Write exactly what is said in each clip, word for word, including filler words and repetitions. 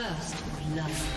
First love.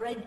Red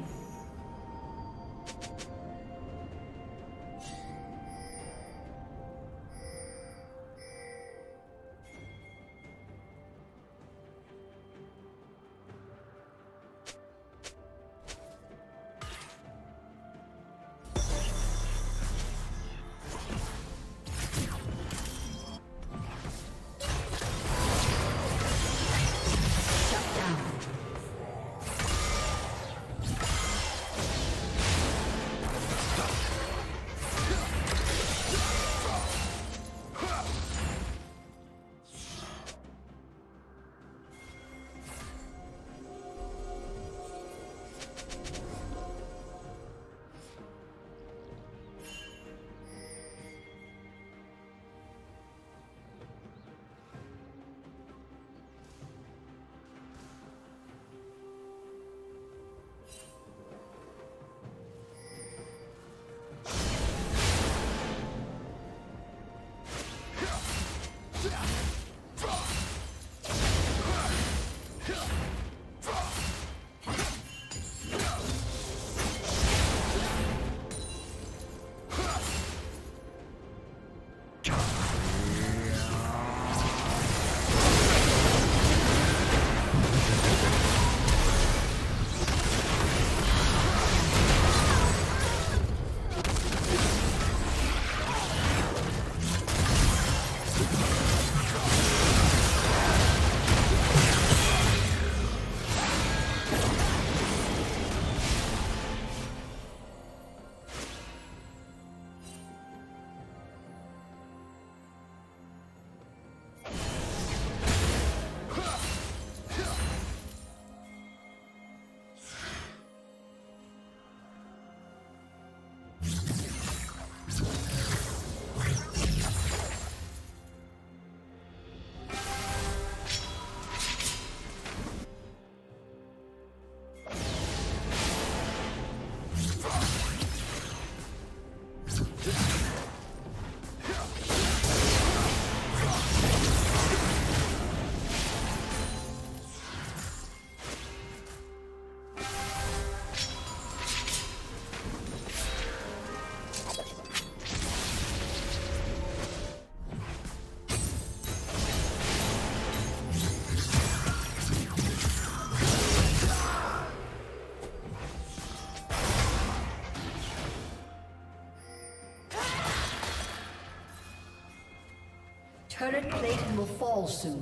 Current plate will fall soon.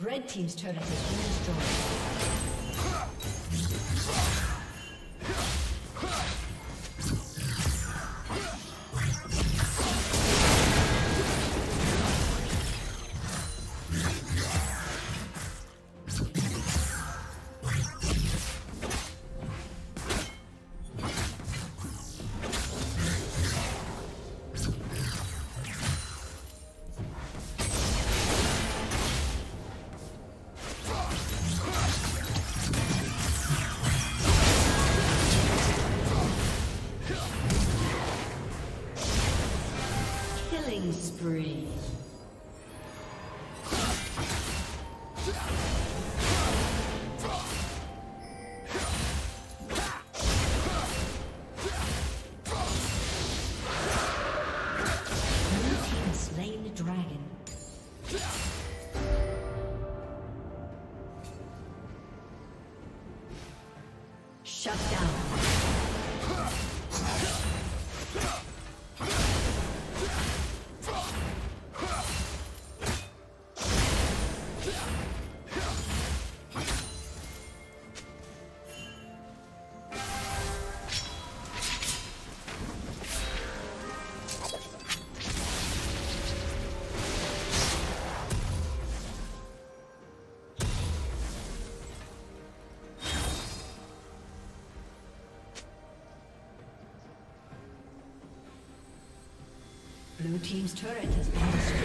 Red team's turret has been destroyed. Spree. Blue team's turret has been destroyed.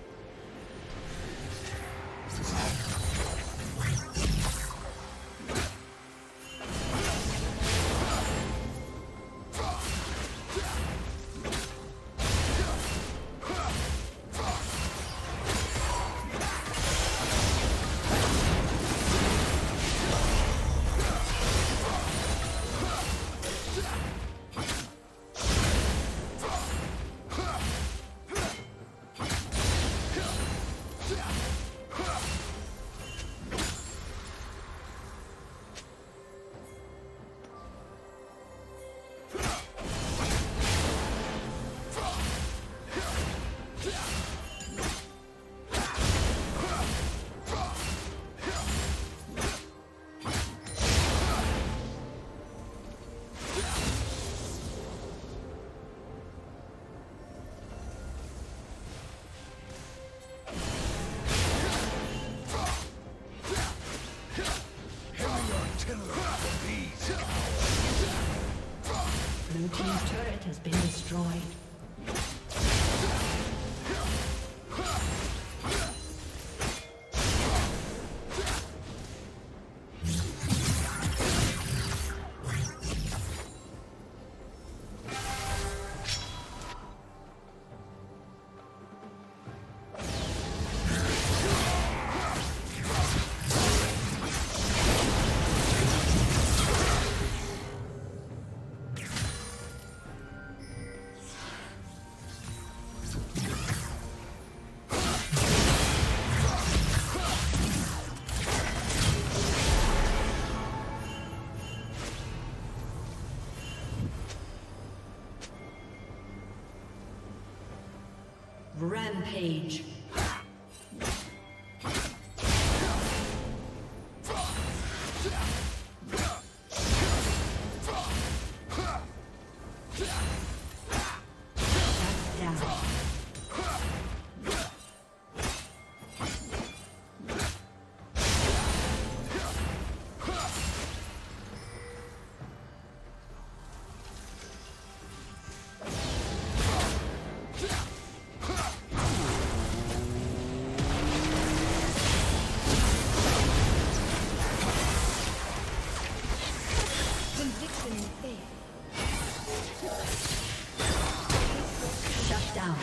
Blue team's turret has been destroyed. Rampage. Down. down.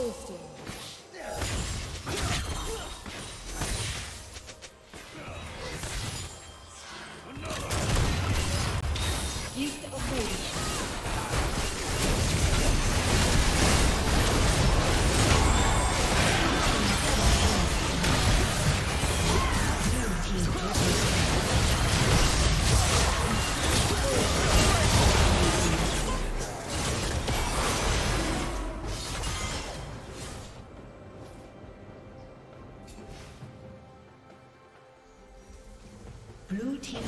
Wasted. Blue team.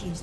Team's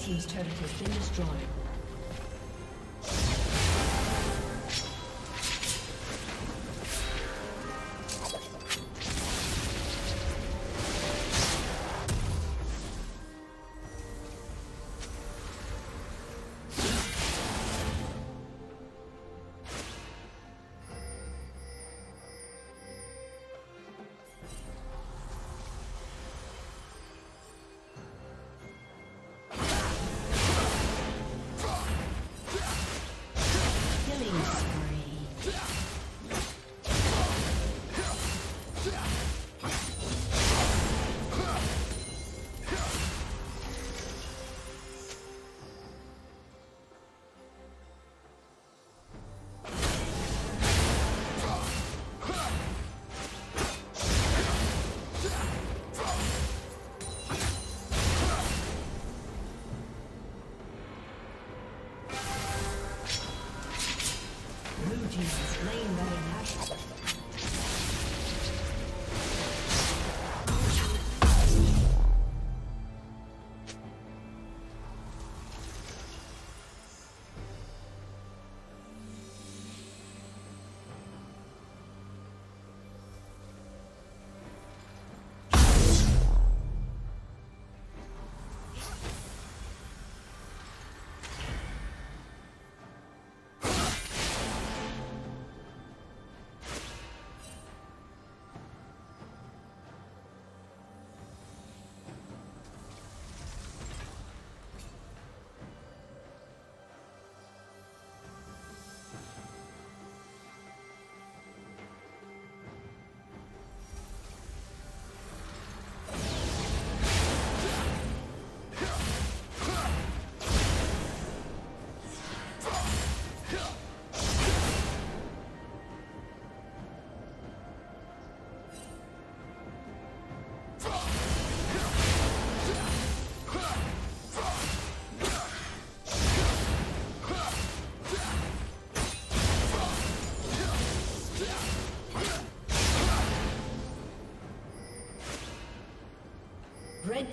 Team's turret has been destroyed. Red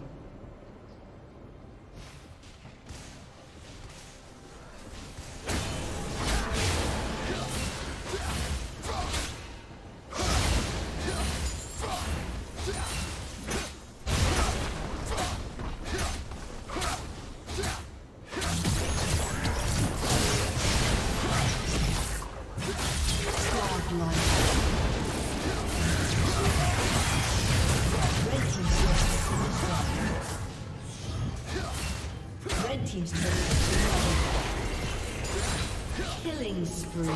Killing spree.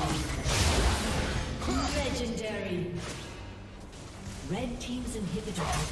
Legendary. Red team's inhibitor has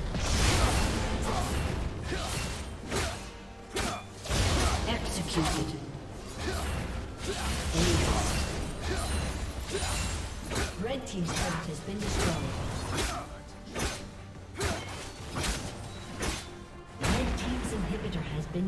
Team's turret has been destroyed. Red team's inhibitor has been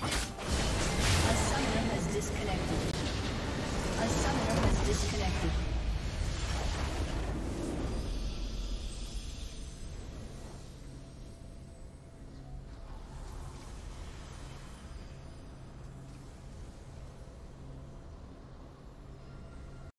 A summoner has disconnected. A summoner has disconnected.